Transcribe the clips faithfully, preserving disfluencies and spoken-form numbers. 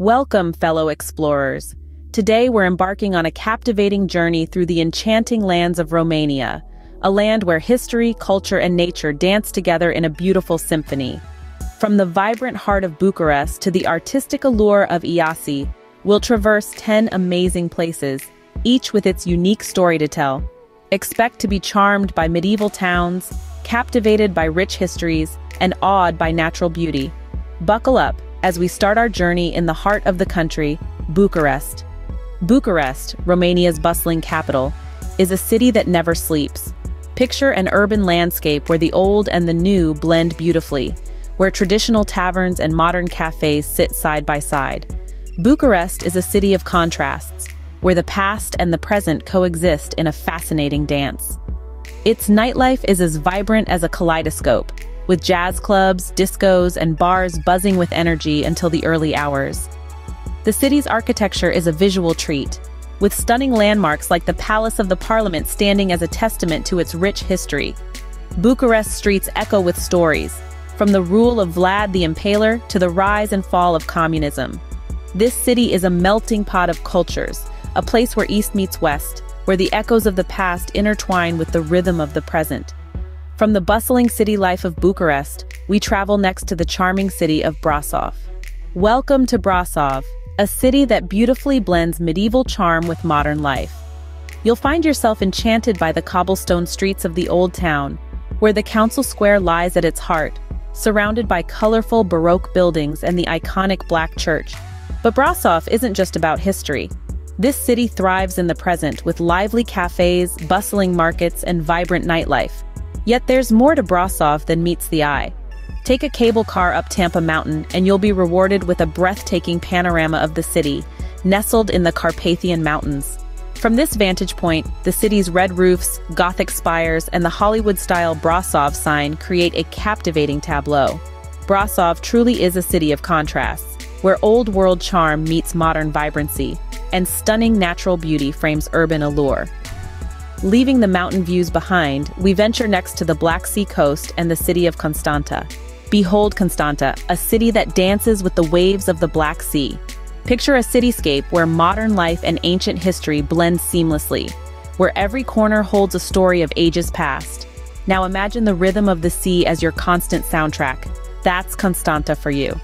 Welcome, fellow explorers. Today we're embarking on a captivating journey through the enchanting lands of Romania, a land where history, culture, and nature dance together in a beautiful symphony. From the vibrant heart of Bucharest to the artistic allure of Iași, we'll traverse ten amazing places, each with its unique story to tell. Expect to be charmed by medieval towns, captivated by rich histories, and awed by natural beauty. Buckle up as we start our journey in the heart of the country, Bucharest. Bucharest, Romania's bustling capital, is a city that never sleeps. Picture an urban landscape where the old and the new blend beautifully, where traditional taverns and modern cafes sit side by side. Bucharest is a city of contrasts, where the past and the present coexist in a fascinating dance. Its nightlife is as vibrant as a kaleidoscope, with jazz clubs, discos, and bars buzzing with energy until the early hours. The city's architecture is a visual treat, with stunning landmarks like the Palace of the Parliament standing as a testament to its rich history. Bucharest's streets echo with stories, from the rule of Vlad the Impaler to the rise and fall of communism. This city is a melting pot of cultures, a place where East meets West, where the echoes of the past intertwine with the rhythm of the present. From the bustling city life of Bucharest, we travel next to the charming city of Brașov. Welcome to Brașov, a city that beautifully blends medieval charm with modern life. You'll find yourself enchanted by the cobblestone streets of the old town, where the council square lies at its heart, surrounded by colorful Baroque buildings and the iconic Black Church. But Brașov isn't just about history. This city thrives in the present with lively cafes, bustling markets, and vibrant nightlife. Yet there's more to Brașov than meets the eye. Take a cable car up Tampa Mountain and you'll be rewarded with a breathtaking panorama of the city, nestled in the Carpathian Mountains. From this vantage point, the city's red roofs, Gothic spires, and the Hollywood-style Brașov sign create a captivating tableau. Brașov truly is a city of contrasts, where old-world charm meets modern vibrancy, and stunning natural beauty frames urban allure. Leaving the mountain views behind, we venture next to the Black Sea coast and the city of Constanța. Behold Constanța, a city that dances with the waves of the Black Sea. Picture a cityscape where modern life and ancient history blend seamlessly, where every corner holds a story of ages past. Now imagine the rhythm of the sea as your constant soundtrack. That's Constanța for you.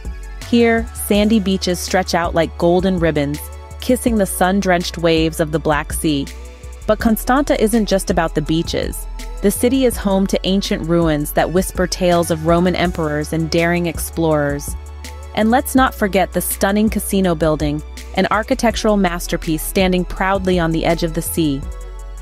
Here, sandy beaches stretch out like golden ribbons, kissing the sun-drenched waves of the Black Sea. But Constanța isn't just about the beaches. The city is home to ancient ruins that whisper tales of Roman emperors and daring explorers. And let's not forget the stunning casino building, an architectural masterpiece standing proudly on the edge of the sea.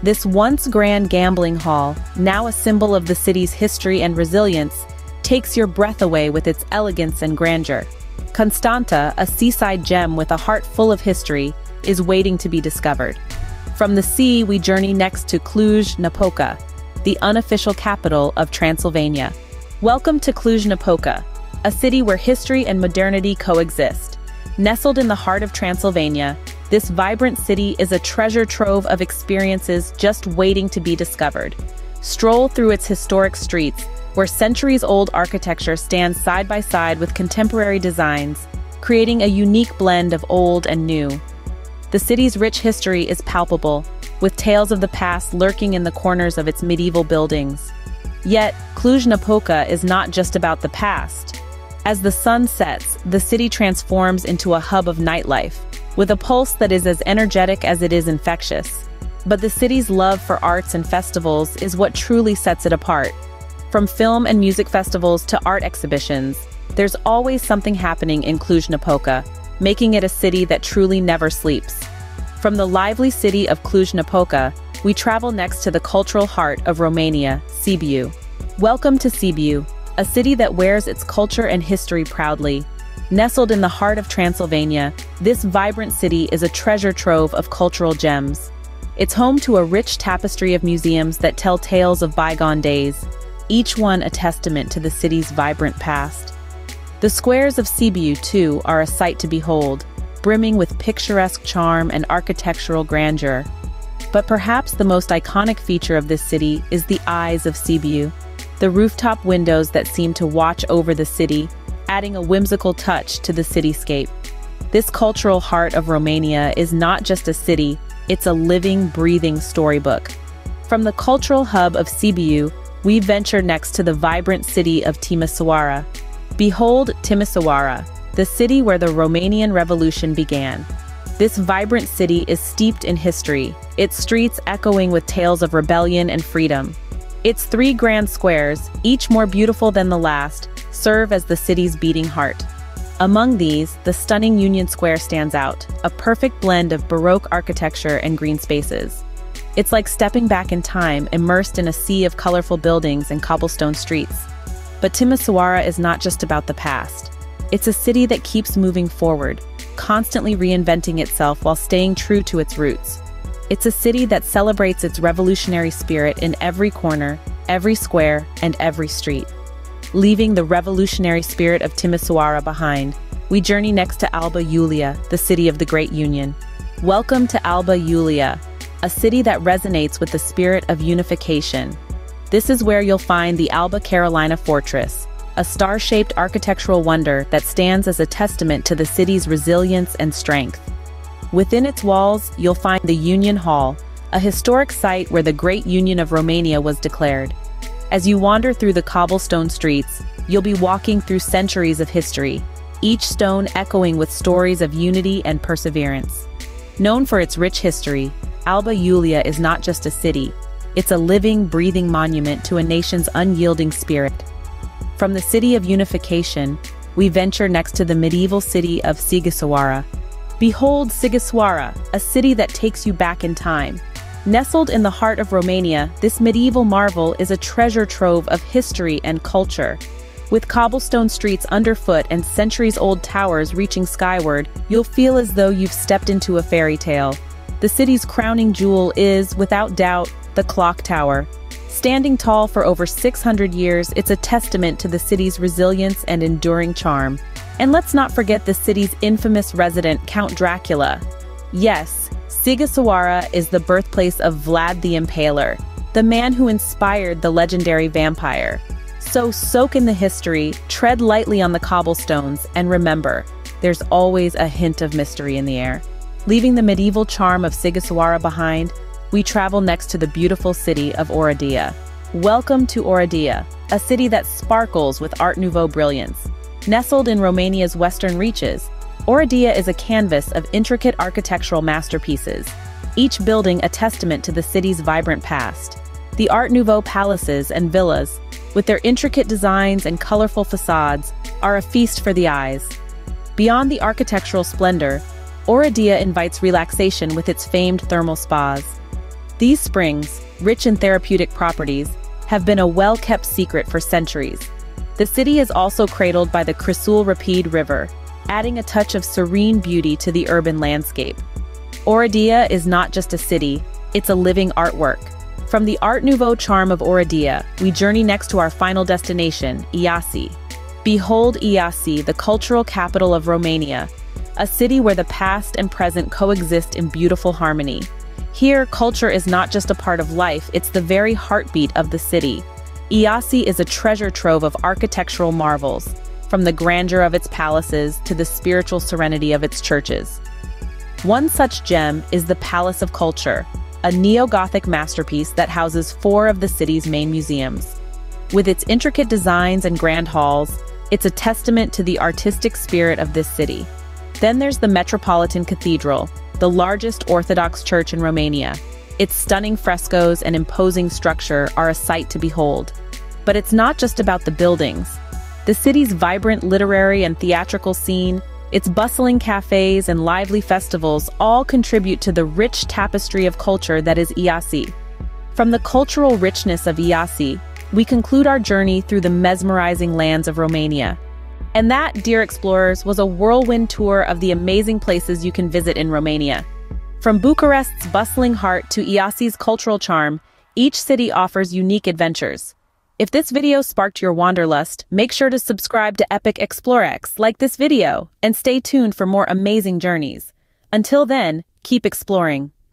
This once grand gambling hall, now a symbol of the city's history and resilience, takes your breath away with its elegance and grandeur. Constanța, a seaside gem with a heart full of history, is waiting to be discovered. From the sea, we journey next to Cluj-Napoca, the unofficial capital of Transylvania. Welcome to Cluj-Napoca, a city where history and modernity coexist. Nestled in the heart of Transylvania, this vibrant city is a treasure trove of experiences just waiting to be discovered. Stroll through its historic streets, where centuries-old architecture stands side by side with contemporary designs, creating a unique blend of old and new. The city's rich history is palpable, with tales of the past lurking in the corners of its medieval buildings. Yet, Cluj-Napoca is not just about the past. As the sun sets, the city transforms into a hub of nightlife, with a pulse that is as energetic as it is infectious. But the city's love for arts and festivals is what truly sets it apart. From film and music festivals to art exhibitions, there's always something happening in Cluj-Napoca, making it a city that truly never sleeps. From the lively city of Cluj-Napoca, we travel next to the cultural heart of Romania, Sibiu. Welcome to Sibiu, a city that wears its culture and history proudly. Nestled in the heart of Transylvania, this vibrant city is a treasure trove of cultural gems. It's home to a rich tapestry of museums that tell tales of bygone days, each one a testament to the city's vibrant past. The squares of Sibiu, too, are a sight to behold, brimming with picturesque charm and architectural grandeur. But perhaps the most iconic feature of this city is the eyes of Sibiu, the rooftop windows that seem to watch over the city, adding a whimsical touch to the cityscape. This cultural heart of Romania is not just a city, it's a living, breathing storybook. From the cultural hub of Sibiu, we venture next to the vibrant city of Timișoara. Behold Timișoara, the city where the Romanian Revolution began. This vibrant city is steeped in history, its streets echoing with tales of rebellion and freedom. Its three grand squares, each more beautiful than the last, serve as the city's beating heart. Among these, the stunning Union Square stands out, a perfect blend of Baroque architecture and green spaces. It's like stepping back in time, immersed in a sea of colorful buildings and cobblestone streets. But Timișoara is not just about the past. It's a city that keeps moving forward, constantly reinventing itself while staying true to its roots. It's a city that celebrates its revolutionary spirit in every corner, every square, and every street. Leaving the revolutionary spirit of Timișoara behind, we journey next to Alba Iulia, the city of the Great Union. Welcome to Alba Iulia, a city that resonates with the spirit of unification. This is where you'll find the Alba Carolina Fortress, a star-shaped architectural wonder that stands as a testament to the city's resilience and strength. Within its walls, you'll find the Union Hall, a historic site where the Great Union of Romania was declared. As you wander through the cobblestone streets, you'll be walking through centuries of history, each stone echoing with stories of unity and perseverance. Known for its rich history, Alba Iulia is not just a city, it's a living, breathing monument to a nation's unyielding spirit. From the city of unification, we venture next to the medieval city of Sighișoara. Behold Sighișoara, a city that takes you back in time. Nestled in the heart of Romania, this medieval marvel is a treasure trove of history and culture. With cobblestone streets underfoot and centuries-old towers reaching skyward, you'll feel as though you've stepped into a fairy tale. The city's crowning jewel is, without doubt, the clock tower. Standing tall for over six hundred years, it's a testament to the city's resilience and enduring charm. And let's not forget the city's infamous resident, Count Dracula. Yes, Sighișoara is the birthplace of Vlad the Impaler, the man who inspired the legendary vampire. So soak in the history, tread lightly on the cobblestones, and remember, there's always a hint of mystery in the air. Leaving the medieval charm of Sighișoara behind, we travel next to the beautiful city of Oradea. Welcome to Oradea, a city that sparkles with Art Nouveau brilliance. Nestled in Romania's western reaches, Oradea is a canvas of intricate architectural masterpieces, each building a testament to the city's vibrant past. The Art Nouveau palaces and villas, with their intricate designs and colorful facades, are a feast for the eyes. Beyond the architectural splendor, Oradea invites relaxation with its famed thermal spas. These springs, rich in therapeutic properties, have been a well-kept secret for centuries. The city is also cradled by the Crisul Rapide River, adding a touch of serene beauty to the urban landscape. Oradea is not just a city, it's a living artwork. From the Art Nouveau charm of Oradea, we journey next to our final destination, Iași. Behold Iași, the cultural capital of Romania, a city where the past and present coexist in beautiful harmony. Here, culture is not just a part of life, it's the very heartbeat of the city. Iași is a treasure trove of architectural marvels, from the grandeur of its palaces to the spiritual serenity of its churches. One such gem is the Palace of Culture, a neo-Gothic masterpiece that houses four of the city's main museums. With its intricate designs and grand halls, it's a testament to the artistic spirit of this city. Then there's the Metropolitan Cathedral, the largest Orthodox church in Romania. Its stunning frescoes and imposing structure are a sight to behold. But it's not just about the buildings. The city's vibrant literary and theatrical scene, its bustling cafes and lively festivals all contribute to the rich tapestry of culture that is Iași. From the cultural richness of Iași, we conclude our journey through the mesmerizing lands of Romania. And that, dear explorers, was a whirlwind tour of the amazing places you can visit in Romania. From Bucharest's bustling heart to Iași's cultural charm, each city offers unique adventures. If this video sparked your wanderlust, make sure to subscribe to Epic ExploreX, like this video, and stay tuned for more amazing journeys. Until then, keep exploring.